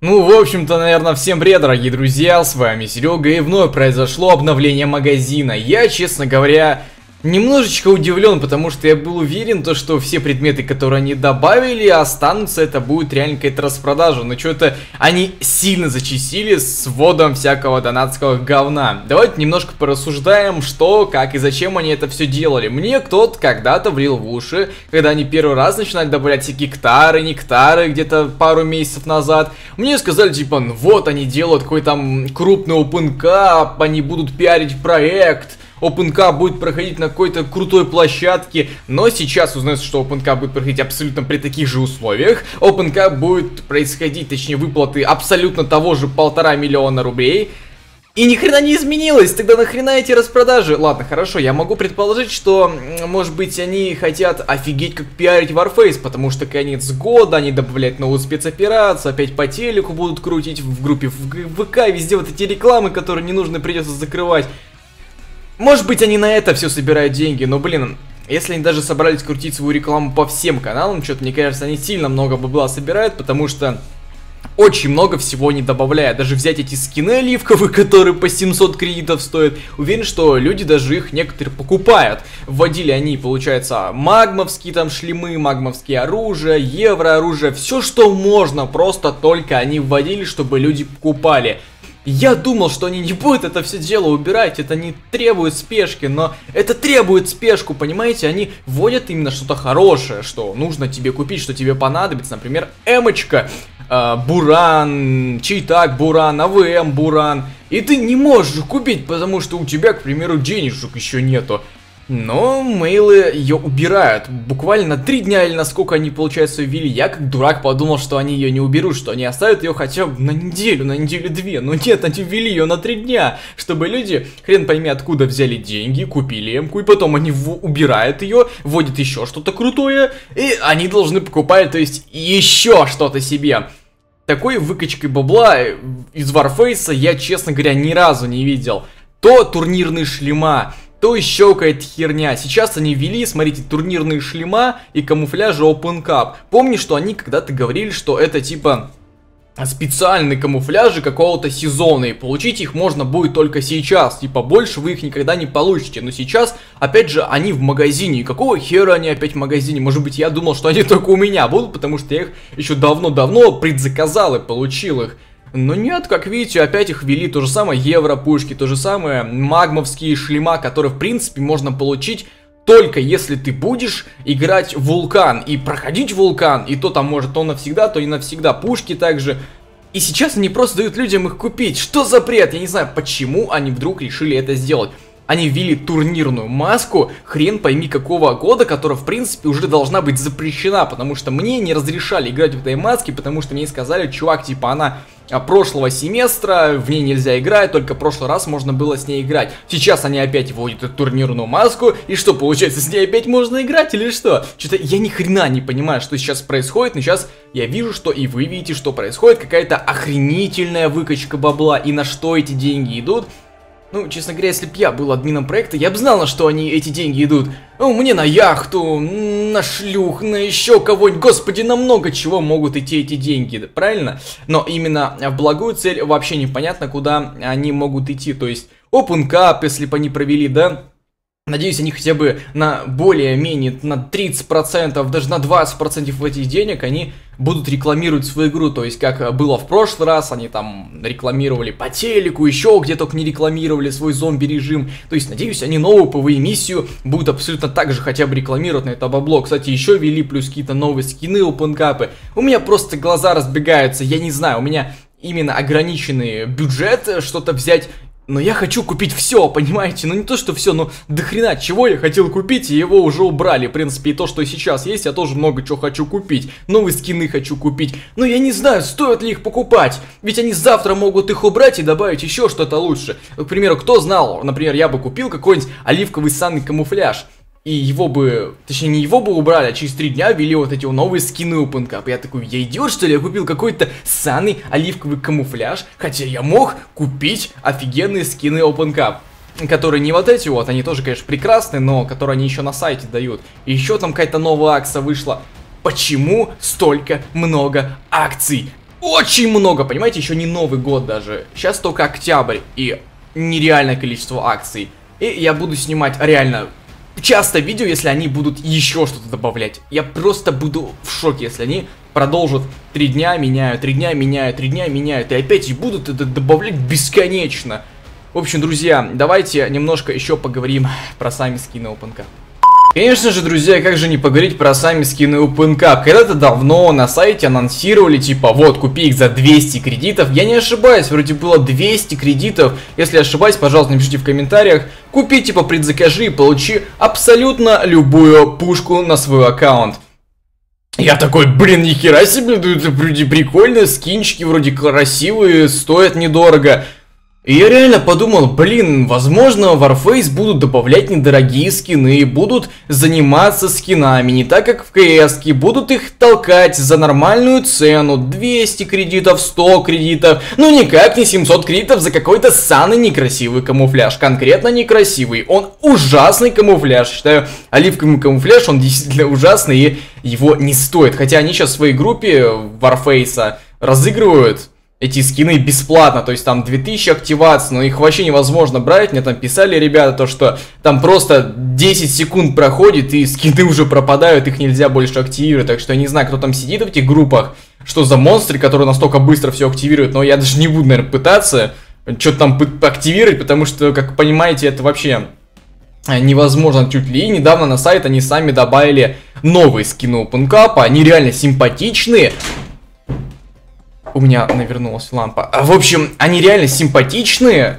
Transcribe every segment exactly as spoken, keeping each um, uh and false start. Ну, в общем-то, наверное, всем привет, дорогие друзья, с вами Серега, и вновь произошло обновление магазина. Я, честно говоря, немножечко удивлен, потому что я был уверен, то, что все предметы, которые они добавили, останутся, это будет реально какая-то распродажа. Но что-то они сильно зачистили с вводом всякого донатского говна. Давайте немножко порассуждаем, что, как и зачем они это все делали. Мне кто-то когда-то влил в уши, когда они первый раз начинали добавлять всякие гектары, нектары, где-то пару месяцев назад. Мне сказали, типа, ну вот они делают какой-то там крупный Open Cup, они будут пиарить проект, Open Cup будет проходить на какой-то крутой площадке, но сейчас узнается, что Open Cup будет проходить абсолютно при таких же условиях. Open Cup будет происходить, точнее, выплаты абсолютно того же полтора миллиона рублей. И ни хрена не изменилось, тогда нахрена эти распродажи? Ладно, хорошо, я могу предположить, что, может быть, они хотят офигеть как пиарить Warface, потому что конец года, они добавляют новую спецоперацию, опять по телеку будут крутить, в группе в ВК, везде вот эти рекламы, которые не нужно, придется закрывать. Может быть, они на это все собирают деньги, но, блин, если они даже собрались крутить свою рекламу по всем каналам, что-то, мне кажется, они сильно много бабла собирают, потому что очень много всего не добавляя. Даже взять эти скины оливковые, которые по семьсот кредитов стоят, уверен, что люди даже их некоторые покупают. Вводили они, получается, магмовские там шлемы, магмовские оружия, еврооружие, все, что можно, просто только они вводили, чтобы люди покупали. Я думал, что они не будут это все дело убирать, это не требует спешки, но это требует спешку, понимаете? Они вводят именно что-то хорошее, что нужно тебе купить, что тебе понадобится, например, эмочка, э, буран, читак буран, АВМ буран, и ты не можешь купить, потому что у тебя, к примеру, денежек еще нету. Но мейлы ее убирают. Буквально на три дня или насколько они, получается, увели. Я как дурак подумал, что они ее не уберут, что они оставят ее хотя бы на неделю, на неделю-две. Но нет, они ввели ее на три дня, чтобы люди, хрен пойми откуда, взяли деньги, купили эмку, и потом они убирают ее, вводят еще что-то крутое, и они должны покупать, то есть, еще что-то себе. Такой выкачкой бабла из Warface я, честно говоря, ни разу не видел. То турнирные шлема, то еще какая-то херня. Сейчас они ввели, смотрите, турнирные шлема и камуфляжи Open Cup. Помню, что они когда-то говорили, что это типа специальные камуфляжи какого-то сезона, и получить их можно будет только сейчас, типа больше вы их никогда не получите. Но сейчас, опять же, они в магазине, и какого хера они опять в магазине? Может быть, я думал, что они только у меня будут, потому что я их еще давно-давно предзаказал и получил их. Но нет, как видите, опять их ввели, то же самое европушки, то же самое магмовские шлема, которые, в принципе, можно получить только если ты будешь играть в вулкан и проходить вулкан, и то там может то навсегда, то и навсегда, пушки также. И сейчас они просто дают людям их купить, что за бред, я не знаю, почему они вдруг решили это сделать. Они ввели турнирную маску, хрен пойми какого года, которая, в принципе, уже должна быть запрещена, потому что мне не разрешали играть в этой маске, потому что мне сказали, чувак, типа, она прошлого семестра, в ней нельзя играть, только в прошлый раз можно было с ней играть. Сейчас они опять вводят эту турнирную маску, и что, получается, с ней опять можно играть или что? Что-то я ни хрена не понимаю, что сейчас происходит, но сейчас я вижу, что и вы видите, что происходит, какая-то охренительная выкачка бабла, и на что эти деньги идут. Ну, честно говоря, если бы я был админом проекта, я бы знал, на что они эти деньги идут. Ну, мне на яхту, на шлюх, на еще кого-нибудь. Господи, на много чего могут идти эти деньги, правильно? Но именно в благую цель вообще непонятно, куда они могут идти. То есть, Open Cup, если бы они провели, да? Надеюсь, они хотя бы на более-менее, на тридцать процентов, даже на двадцать процентов этих денег они будут рекламировать свою игру. То есть, как было в прошлый раз, они там рекламировали по телеку, еще где только не рекламировали свой зомби-режим. То есть, надеюсь, они новую ПВЕ-миссию будут абсолютно так же хотя бы рекламировать на это бабло. Кстати, еще ввели плюс какие-то новые скины, опенкапы. У меня просто глаза разбегаются, я не знаю, у меня именно ограниченный бюджет что-то взять. Но я хочу купить все, понимаете? Ну не то, что все, но дохрена чего я хотел купить, и его уже убрали. В принципе, и то, что сейчас есть, я тоже много чего хочу купить. Новые скины хочу купить. Но я не знаю, стоит ли их покупать. Ведь они завтра могут их убрать и добавить еще что-то лучше. К примеру, кто знал, например, я бы купил какой-нибудь оливковый санный камуфляж. И его бы, точнее не его бы убрали, а через три дня ввели вот эти новые скины Open Cup. Я такой, я идиот что ли, я купил какой-то ссаный оливковый камуфляж, хотя я мог купить офигенные скины Open Cup, которые не вот эти вот, они тоже, конечно, прекрасны, но которые они еще на сайте дают. И еще там какая-то новая акция вышла. Почему столько много акций? очень много, понимаете, еще не Новый год даже. Сейчас только октябрь и нереальное количество акций. И я буду снимать реально часто видео, если они будут еще что-то добавлять. Я просто буду в шоке, если они продолжат три дня, меняют, три дня, меняют, три дня, меняют. И опять будут это добавлять бесконечно. В общем, друзья, давайте немножко еще поговорим про сами скины Open Cup. Конечно же, друзья, как же не поговорить про сами скины Open Cup. Когда-то давно на сайте анонсировали, типа, вот, купи их за двести кредитов. Я не ошибаюсь, вроде было двести кредитов. Если ошибаюсь, пожалуйста, напишите в комментариях. Купи, типа, предзакажи и получи абсолютно любую пушку на свой аккаунт. Я такой, блин, нихера себе, это вроде прикольно, скинчики вроде красивые, стоят недорого. И я реально подумал, блин, возможно, Warface будут добавлять недорогие скины, будут заниматься скинами, не так как в КС-ке, будут их толкать за нормальную цену, двести кредитов, сто кредитов, ну никак не семьсот кредитов за какой-то самый некрасивый камуфляж, конкретно некрасивый, он ужасный камуфляж, считаю, оливковый камуфляж, он действительно ужасный и его не стоит, хотя они сейчас в своей группе Warface разыгрывают эти скины бесплатно, то есть там две тысячи активаций, но их вообще невозможно брать. Мне там писали ребята, то что там просто десять секунд проходит и скины уже пропадают, их нельзя больше активировать. Так что я не знаю, кто там сидит в этих группах, что за монстры, которые настолько быстро все активируют, но я даже не буду, наверное, пытаться что-то там активировать, потому что, как понимаете, это вообще невозможно чуть ли. И недавно на сайт они сами добавили новые скины Open Cup, они реально симпатичные. У меня навернулась лампа. В общем, они реально симпатичные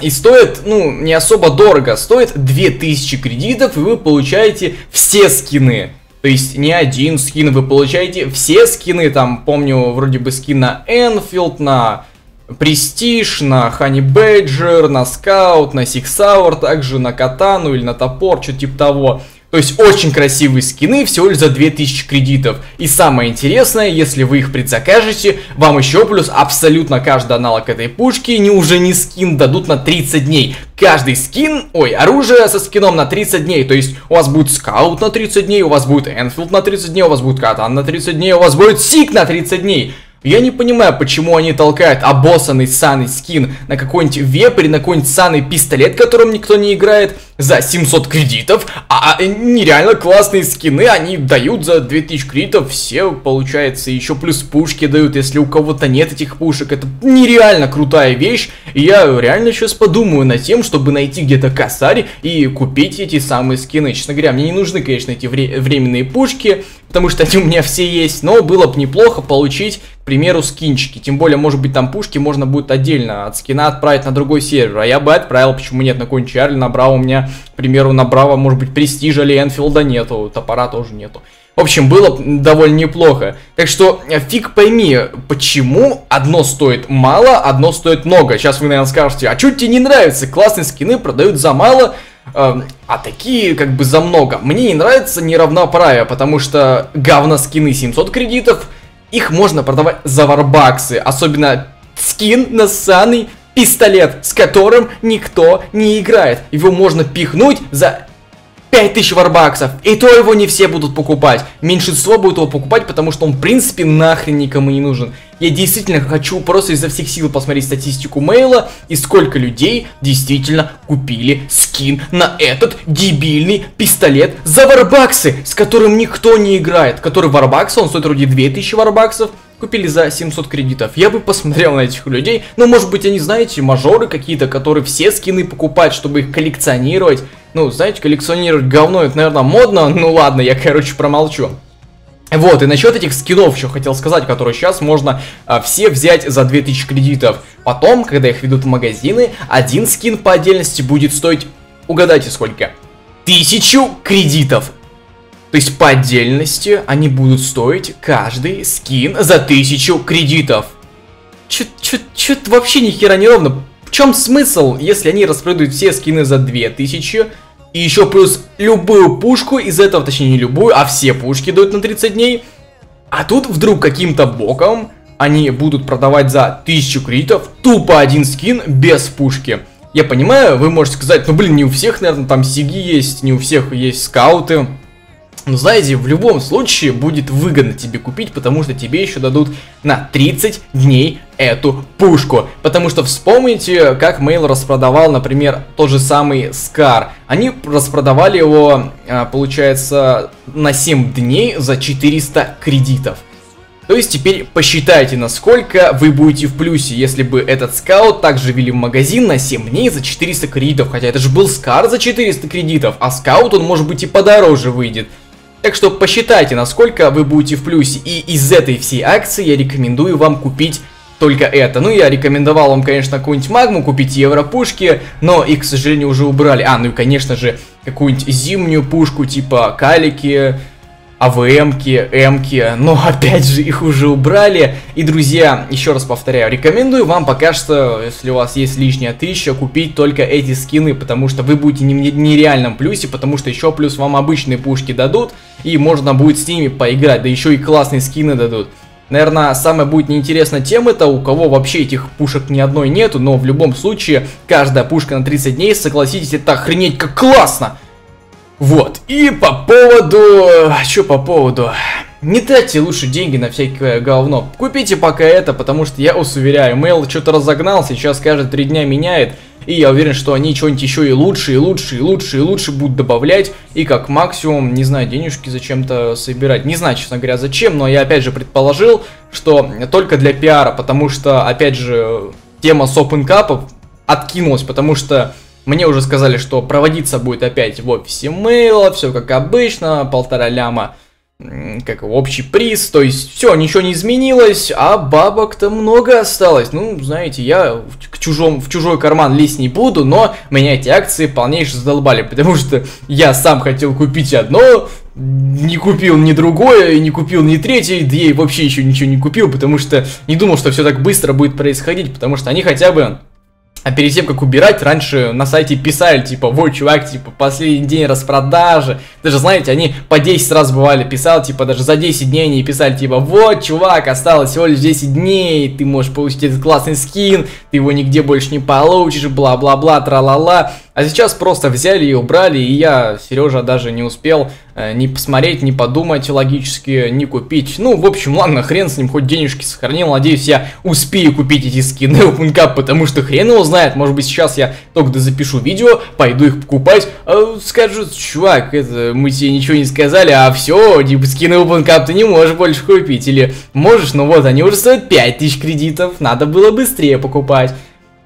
и стоят, ну, не особо дорого. Стоит две тысячи кредитов, и вы получаете все скины. То есть не один скин, вы получаете все скины. Там, помню, вроде бы скин на Энфилд, на Престиж, на Honey Badger, на Скаут, на сиг Sauer, также на Катану или на Топор, что-то типа того. То есть очень красивые скины, всего лишь за две тысячи кредитов. И самое интересное, если вы их предзакажете, вам еще плюс абсолютно каждый аналог этой пушки, не уже не скин, дадут на тридцать дней. Каждый скин, ой, оружие со скином на тридцать дней. То есть у вас будет Скаут на тридцать дней, у вас будет Энфилд на тридцать дней, у вас будет Катан на тридцать дней, у вас будет сиг на тридцать дней. Я не понимаю, почему они толкают обоссанный саный скин на какой-нибудь вепрь, на какой-нибудь саный пистолет, которым никто не играет, за семьсот кредитов, а нереально классные скины они дают за две тысячи кредитов, все, получается, еще плюс пушки дают, если у кого-то нет этих пушек, это нереально крутая вещь, и я реально сейчас подумаю над тем, чтобы найти где-то косарь и купить эти самые скины. Честно говоря, мне не нужны, конечно, эти вре- временные пушки, потому что они у меня все есть, но было бы неплохо получить, к примеру, скинчики. Тем более, может быть, там пушки можно будет отдельно от скина отправить на другой сервер. А я бы отправил, почему нет, на какой-нибудь Чарли, на Браво у меня, к примеру, на Браво, может быть, Престижа или Энфилда нету, Топора тоже нету. В общем, было довольно неплохо. Так что, фиг пойми, почему одно стоит мало, одно стоит много. Сейчас вы, наверное, скажете, а чё тебе не нравится? Классные скины продают за мало, а такие как бы за много. Мне не нравится неравноправие, потому что говно скины семьсот кредитов, их можно продавать за варбаксы. Особенно скин на ссаный пистолет, с которым никто не играет. Его можно пихнуть за пять тысяч варбаксов, и то его не все будут покупать. Меньшинство будет его покупать, потому что он, в принципе, нахрен никому не нужен. Я действительно хочу просто изо всех сил посмотреть статистику мейла и сколько людей действительно купили скин на этот дебильный пистолет за варбаксы, с которым никто не играет. Который варбакс, он стоит вроде две тысячи варбаксов, купили за семьсот кредитов. Я бы посмотрел на этих людей, но, может быть, они, знаете, мажоры какие-то, которые все скины покупают, чтобы их коллекционировать. Ну, знаете, коллекционировать говно, это, наверное, модно. Ну, ладно, я, короче, промолчу. Вот, и насчет этих скинов еще хотел сказать, которые сейчас можно а, все взять за две тысячи кредитов. Потом, когда их ведут в магазины, один скин по отдельности будет стоить, угадайте, сколько? тысячу кредитов. То есть, по отдельности они будут стоить каждый скин за тысячу кредитов. Чё-чё-чё-то вообще ни хера не ровно. В чем смысл, если они распродают все скины за две тысячи и еще плюс любую пушку из этого, точнее не любую, а все пушки дают на тридцать дней, а тут вдруг каким-то боком они будут продавать за тысячу кредитов тупо один скин без пушки. Я понимаю, вы можете сказать, ну блин, не у всех, наверное, там сиги есть, не у всех есть скауты, Но знаете, в любом случае будет выгодно тебе купить, потому что тебе еще дадут на тридцать дней эту пушку. Потому что вспомните, как Mail распродавал, например, тот же самый Скар. Они распродавали его, получается, на семь дней за четыреста кредитов. То есть теперь посчитайте, насколько вы будете в плюсе, если бы этот скаут также вели в магазин на семь дней за четыреста кредитов. Хотя это же был Скар за четыреста кредитов, а скаут он, может быть, и подороже выйдет. Так что посчитайте, насколько вы будете в плюсе. И из этой всей акции я рекомендую вам купить только это. Ну, я рекомендовал вам, конечно, какую-нибудь магму, купить европушки, но их, к сожалению, уже убрали. А, ну и, конечно же, какую-нибудь зимнюю пушку, типа калики, АВМки, Эмки, но опять же их уже убрали. И, друзья, еще раз повторяю, рекомендую вам пока что, если у вас есть лишняя тысяча, купить только эти скины, потому что вы будете в нереальном плюсе, потому что еще плюс вам обычные пушки дадут, и можно будет с ними поиграть, да еще и классные скины дадут. Наверное, самая будет неинтересная тема, это у кого вообще этих пушек ни одной нету, но в любом случае, каждая пушка на тридцать дней, согласитесь, это охренеть как классно! Вот, и по поводу... Чё по поводу? Не тратьте лучше деньги на всякое говно. Купите пока это, потому что я вас уверяю, Mail что-то разогнал, сейчас каждые три дня меняет. И я уверен, что они что-нибудь еще и лучше, и лучше, и лучше, и лучше будут добавлять. И как максимум, не знаю, денежки зачем-то собирать. Не знаю, честно говоря, зачем, но я опять же предположил, что только для пиара, потому что, опять же, тема с Open Cup откинулась, потому что... Мне уже сказали, что проводиться будет опять в офисе Mail, все как обычно, полтора ляма, как общий приз, то есть все, ничего не изменилось, а бабок-то много осталось. Ну, знаете, я к чужом, в чужой карман лезть не буду, но меня эти акции полнейше задолбали, потому что я сам хотел купить одно, не купил ни другое, не купил ни третье, да я вообще еще ничего не купил, потому что не думал, что все так быстро будет происходить, потому что они хотя бы... А перед тем, как убирать, раньше на сайте писали, типа, вот, чувак, типа, последний день распродажи. Даже, знаете, они по десять раз бывали писали, типа, даже за десять дней они писали, типа, вот, чувак, осталось всего лишь десять дней, ты можешь получить этот классный скин, ты его нигде больше не получишь, бла-бла-бла, тра-ла-ла. А сейчас просто взяли и убрали, и я, Сережа, даже не успел э, ни посмотреть, ни подумать логически, ни купить. Ну, в общем, ладно, хрен с ним, хоть денежки сохранил. Надеюсь, я успею купить эти скины Open Cup, потому что хрен его знает. Может быть, сейчас я только запишу видео, пойду их покупать, а скажут, чувак, это, мы тебе ничего не сказали, а все, типа, скины Open Cup ты не можешь больше купить. Или можешь, но вот, они уже стоят пять тысяч кредитов, надо было быстрее покупать.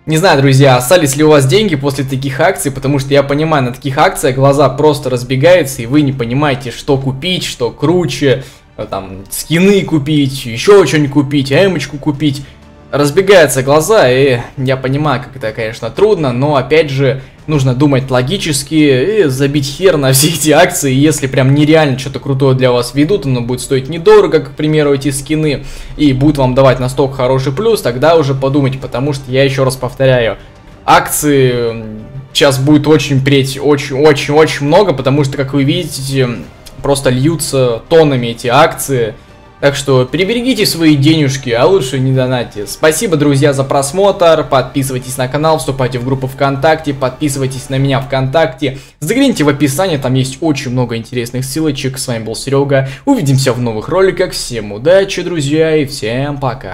Не знаю, друзья, остались ли у вас деньги после таких акций, потому что я понимаю, на таких акциях глаза просто разбегаются, и вы не понимаете, что купить, что круче, там, скины купить, еще что-нибудь купить, эмочку купить. Разбегаются глаза, и я понимаю, как это, конечно, трудно, но, опять же, нужно думать логически и забить хер на все эти акции. Если прям нереально что-то крутое для вас ведут, оно будет стоить недорого, как, к примеру, эти скины, и будут вам давать настолько хороший плюс, тогда уже подумайте, потому что, я еще раз повторяю, акции сейчас будет очень преть, очень-очень-очень много, потому что, как вы видите, просто льются тоннами эти акции. Так что приберегите свои денежки, а лучше не донатьте. Спасибо, друзья, за просмотр. Подписывайтесь на канал, вступайте в группу ВКонтакте, подписывайтесь на меня ВКонтакте. Загляните в описание, там есть очень много интересных ссылочек. С вами был Серега. Увидимся в новых роликах. Всем удачи, друзья, и всем пока.